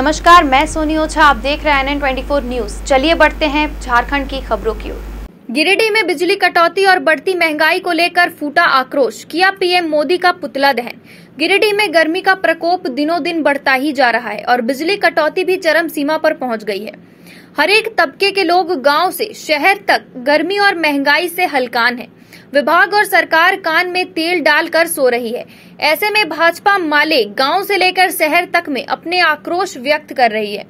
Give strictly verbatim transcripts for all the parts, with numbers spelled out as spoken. नमस्कार, मैं सोनी ओझा, आप देख रहे हैं I N N twenty four news. चलिए बढ़ते हैं झारखंड की खबरों की ओर। गिरिडीह में बिजली कटौती और बढ़ती महंगाई को लेकर फूटा आक्रोश, किया पीएम मोदी का पुतला दहन। गिरिडीह में गर्मी का प्रकोप दिनों दिन बढ़ता ही जा रहा है और बिजली कटौती भी चरम सीमा पर पहुँच गई है। हरेक तबके के लोग गाँव से शहर तक गर्मी और महंगाई से हलकान है। विभाग और सरकार कान में तेल डालकर सो रही है। ऐसे में भाजपा माले गांव से लेकर शहर तक में अपने आक्रोश व्यक्त कर रही है।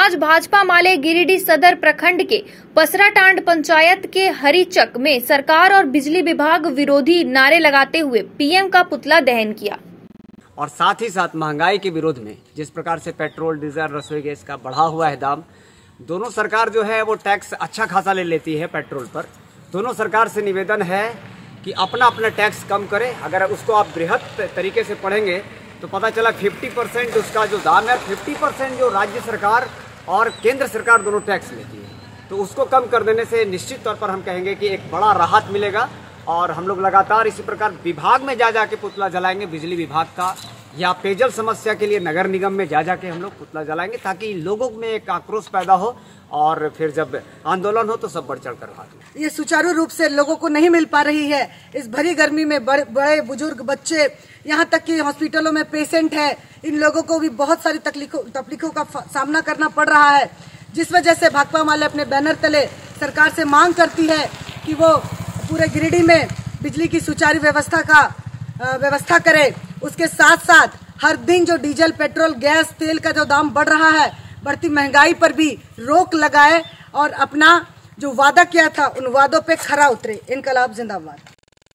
आज भाजपा माले गिरिडीह सदर प्रखंड के पसराटांड पंचायत के हरीचक में सरकार और बिजली विभाग विरोधी नारे लगाते हुए पीएम का पुतला दहन किया और साथ ही साथ महंगाई के विरोध में जिस प्रकार से पेट्रोल, डीजल, रसोई गैस का बढ़ा हुआ है दाम, दोनों सरकार जो है वो टैक्स अच्छा खासा ले लेती है पेट्रोल पर। दोनों सरकार से निवेदन है कि अपना अपना टैक्स कम करें। अगर उसको आप बृहद तरीके से पढ़ेंगे तो पता चला पचास परसेंट उसका जो दाम है, पचास परसेंट जो राज्य सरकार और केंद्र सरकार दोनों टैक्स लेती है, तो उसको कम कर देने से निश्चित तौर पर हम कहेंगे कि एक बड़ा राहत मिलेगा। और हम लोग लगातार इसी प्रकार विभाग में जा जा के पुतला जलाएँगे, बिजली विभाग का, या पेयजल समस्या के लिए नगर निगम में जा जा के हम लोग पुतला जलाएंगे ताकि लोगों में एक आक्रोश पैदा हो और फिर जब आंदोलन हो तो सब बढ़ चढ़ कर भाग लें। ये सुचारू रूप से लोगों को नहीं मिल पा रही है। इस भरी गर्मी में बड़, बड़े बुजुर्ग, बच्चे, यहाँ तक कि हॉस्पिटलों में पेशेंट है, इन लोगों को भी बहुत सारी तकलीफों तकलीफों का सामना करना पड़ रहा है, जिस वजह से भाकपा माले अपने बैनर तले सरकार से मांग करती है कि वो पूरे गिरिडीह में बिजली की सुचारू व्यवस्था का व्यवस्था करे। उसके साथ साथ हर दिन जो डीजल, पेट्रोल, गैस, तेल का जो दाम बढ़ रहा है, बढ़ती महंगाई पर भी रोक लगाए और अपना जो वादा किया था उन वादों पे खरा उतरे। इनकलाब जिंदाबाद।